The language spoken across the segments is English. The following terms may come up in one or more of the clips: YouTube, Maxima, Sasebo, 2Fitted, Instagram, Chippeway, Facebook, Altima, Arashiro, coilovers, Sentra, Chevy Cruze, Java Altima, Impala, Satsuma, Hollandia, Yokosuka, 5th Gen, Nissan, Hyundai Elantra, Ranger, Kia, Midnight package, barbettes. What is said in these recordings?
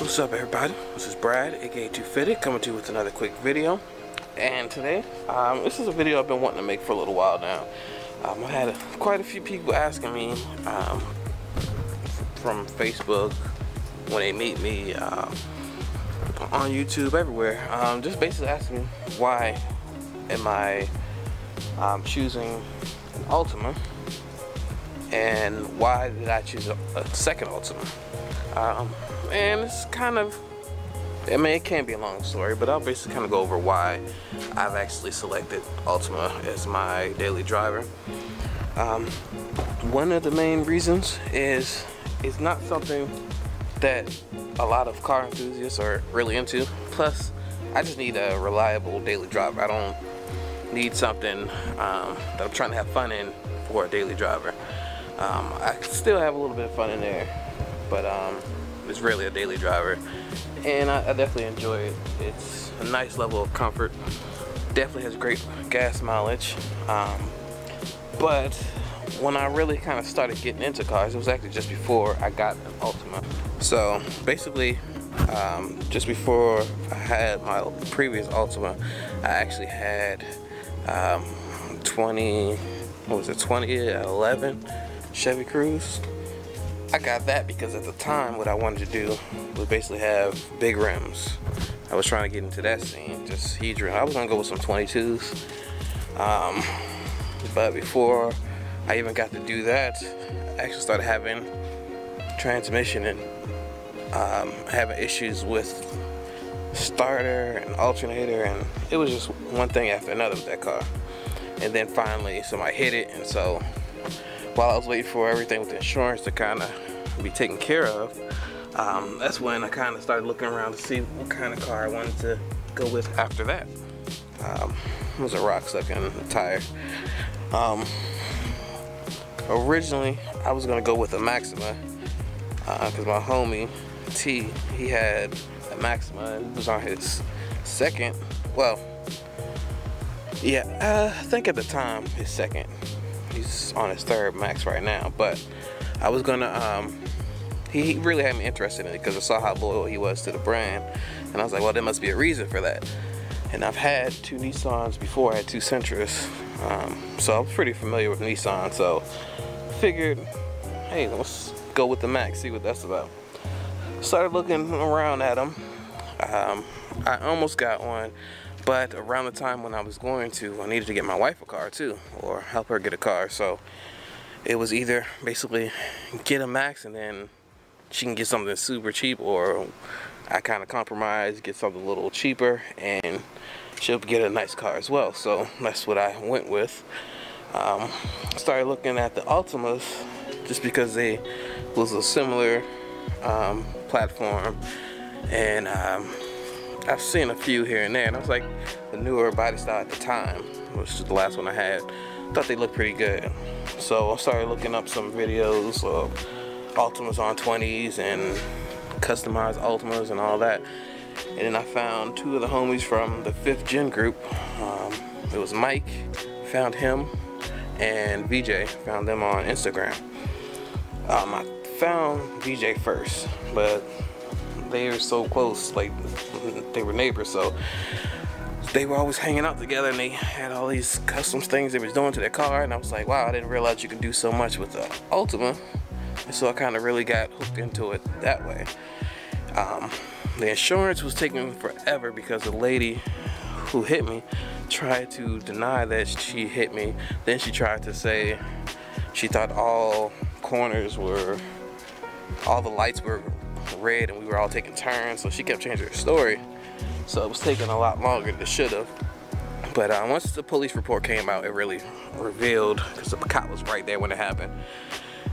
What's up, everybody? This is Brad, aka 2Fitted, coming to you with another quick video. And today, this is a video I've been wanting to make for a little while now. I've had quite a few people asking me from Facebook when they meet me on YouTube, everywhere, just basically asking me why am I choosing an Altima and why did I choose a second Altima. And it's kind of, I mean, it can be a long story, but I'll basically kind of go over why I've actually selected Altima as my daily driver. One of the main reasons is it's not something that a lot of car enthusiasts are really into. Plus, I just need a reliable daily driver. I don't need something that I'm trying to have fun in for a daily driver. I still have a little bit of fun in there, but it's really a daily driver, and I definitely enjoy it. It's a nice level of comfort, definitely has great gas mileage, but when I really kind of started getting into cars, it was actually just before I got an Altima. So basically, just before I had my previous Altima, I actually had 2011 Chevy Cruze. I got that because at the time what I wanted to do was basically have big rims. I was trying to get into that scene, just huge rims. I was gonna go with some 22s, but before I even got to do that, I actually started having transmission and having issues with starter and alternator, and it was just one thing after another with that car. And then finally somebody hit it, and so while I was waiting for everything with insurance to kind of be taken care of, that's when I kind of started looking around to see what kind of car I wanted to go with after that. It was a rock stuck in the tire. Originally, I was going to go with a Maxima because my homie T, he had a Maxima, and it was on his second, well, yeah, I think at the time, his second. He's on his third Max right now, but I was gonna he really had me interested in it because I saw how loyal he was to the brand, and I was like, well, there must be a reason for that. And I've had two Nissans before, I had two Sentras, so I'm pretty familiar with Nissan, so figured, hey, let's go with the Max, see what that's about. Started looking around at them. I almost got one, but around the time when I was going to, I needed to get my wife a car too, or help her get a car. So it was either basically get a Max and then she can get something super cheap, or I kind of compromise, get something a little cheaper and she'll get a nice car as well. So that's what I went with. Started looking at the Altimas just because they was a similar platform, and I've seen a few here and there, and I was like, the newer body style at the time, which is the last one I had, thought they looked pretty good. So I started looking up some videos of Altimas on 20s and customized Altimas and all that, and then I found two of the homies from the 5th Gen group. It was Mike, found him, and VJ, found them on Instagram. I found VJ first, but they were so close, like they were neighbors, so they were always hanging out together, and they had all these custom things they was doing to their car, and I was like, wow, I didn't realize you could do so much with the Altima. And so I kind of really got hooked into it that way. The insurance was taking forever because the lady who hit me tried to deny that she hit me, then she tried to say she thought all corners were, all the lights were red, and we were all taking turns, so she kept changing her story, so it was taking a lot longer than it should have. But once the police report came out, it really revealed, because the cop was right there when it happened,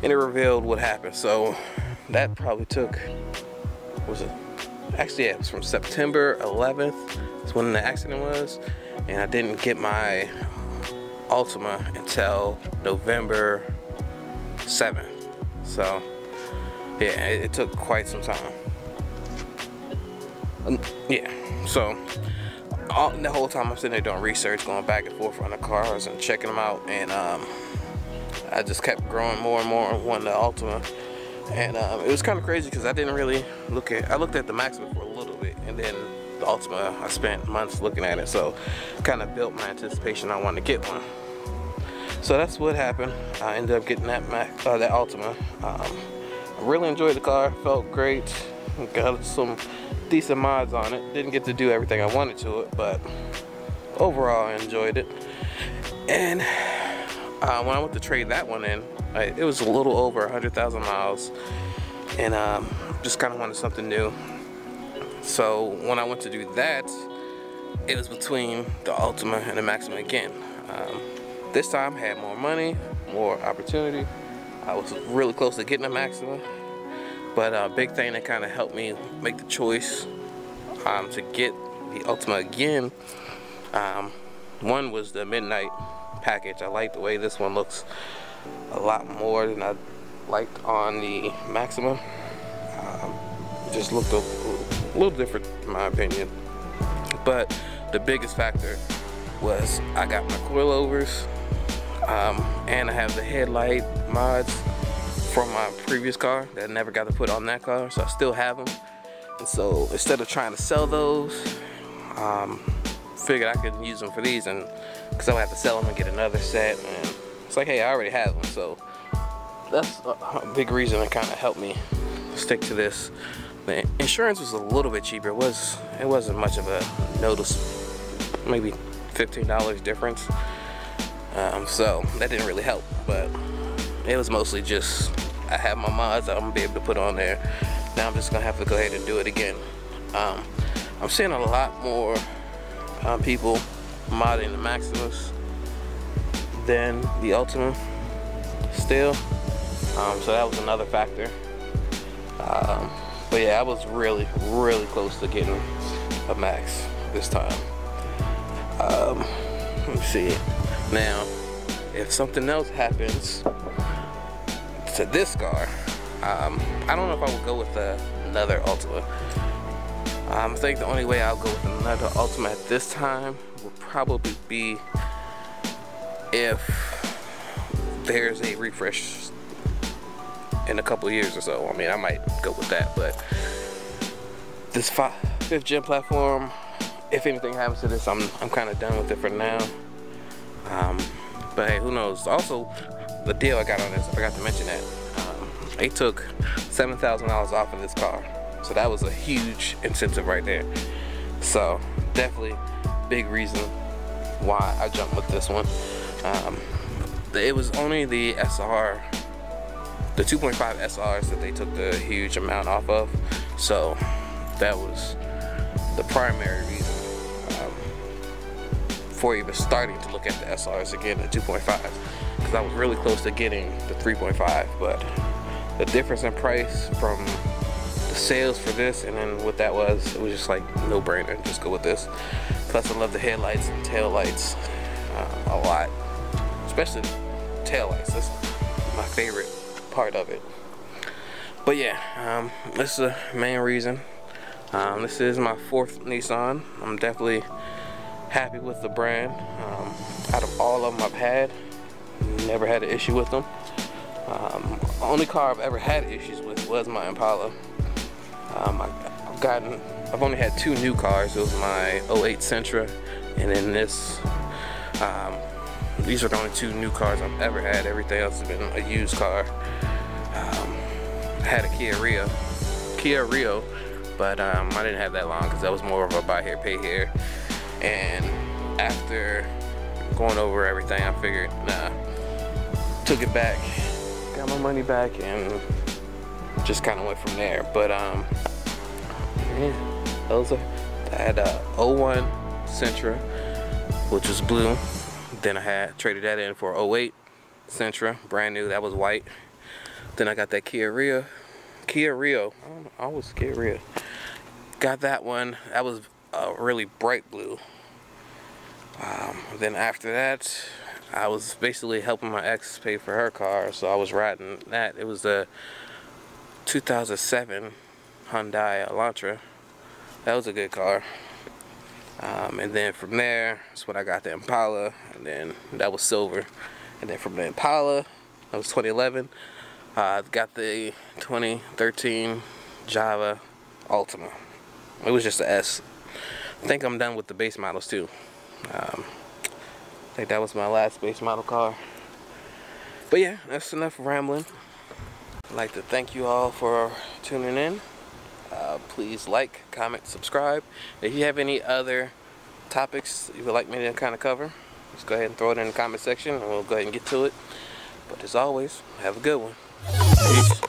and it revealed what happened. So that probably took, was it, actually, yeah, it was from September 11th is when the accident was, and I didn't get my Altima until November 7th. So yeah, it took quite some time. Yeah, so the whole time I'm sitting there doing research, going back and forth on the cars and checking them out, and I just kept growing more and more on the Altima. And it was kind of crazy because I didn't really look at, I looked at the Maxima for a little bit, and then the Altima, I spent months looking at it, so kind of built my anticipation I wanted to get one. So that's what happened. I ended up getting that that Altima. I really enjoyed the car, felt great. Got some decent mods on it. Didn't get to do everything I wanted to it, but overall I enjoyed it. And when I went to trade that one in, it was a little over 100,000 miles, and just kind of wanted something new. So when I went to do that, it was between the Altima and the Maxima again. This time I had more money, more opportunity. I was really close to getting a Maxima, but a big thing that kind of helped me make the choice to get the Altima again, one was the Midnight package. I like the way this one looks a lot more than I liked on the Maxima. Just looked a little different in my opinion, but the biggest factor was I got my coilovers, and I have the headlight mods from my previous car that I never got to put on that car, so I still have them. And so instead of trying to sell those, figured I could use them for these, and because I would have to sell them and get another set, and it's like, hey, I already have them. So that's a big reason that kind of helped me stick to this. The insurance was a little bit cheaper. It wasn't much of a notice, maybe $15 difference, so that didn't really help. But it was mostly just I have my mods that I'm gonna be able to put on there. Now I'm just gonna have to go ahead and do it again. I'm seeing a lot more people modding the Maximas than the Altima still, so that was another factor. But yeah, I was really close to getting a Max this time. Let me see. Now, if something else happens to this car, I don't know if I would go with another Altima. I think the only way I'll go with another Altima at this time would probably be if there's a refresh in a couple years or so. I mean, I might go with that, but this 5th Gen platform, if anything happens to this, I'm kind of done with it for now. But hey, who knows? Also, the deal I got on this, I forgot to mention that. They took $7,000 off of this car. So that was a huge incentive right there. So definitely big reason why I jumped with this one. It was only the SR, the 2.5 SRs that they took the huge amount off of. So that was the primary reason for even starting to look at the SRs again at 2.5, because I was really close to getting the 3.5, but the difference in price from the sales for this and then what that was, it was just like no brainer, just go with this. Plus I love the headlights and tail lights a lot, especially tail lights. That's my favorite part of it. But yeah, this is the main reason. This is my fourth Nissan. I'm definitely happy with the brand. Out of all of them I've had, never had an issue with them. Only car I've ever had issues with was my Impala. I've only had two new cars. It was my 08 Sentra and then this. These are the only two new cars I've ever had. Everything else has been a used car. I had a Kia Rio, but I didn't have that long because that was more of a buy here, pay here. And after going over everything, I figured, nah, took it back, got my money back, and just kind of went from there. But yeah, those are, I had a 01 Sentra, which was blue. Then I had traded that in for 08 Sentra, brand new, that was white. Then I got that Kia Rio. I don't know, I always Kia Rio. Got that one, that was really bright blue. Then after that, I was basically helping my ex pay for her car, so I was riding that. It was the 2007 Hyundai Elantra. That was a good car. And then from there, that's when I got the Impala, and then that was silver. And then from the Impala, that was 2011. I've got the 2013 Java Altima. It was just an S. I think I'm done with the base models too. I think that was my last base model car. But yeah, that's enough rambling. I'd like to thank you all for tuning in. Please like, comment, subscribe. If you have any other topics you would like me to kind of cover, just go ahead and throw it in the comment section and we'll go ahead and get to it. But as always, have a good one. Peace.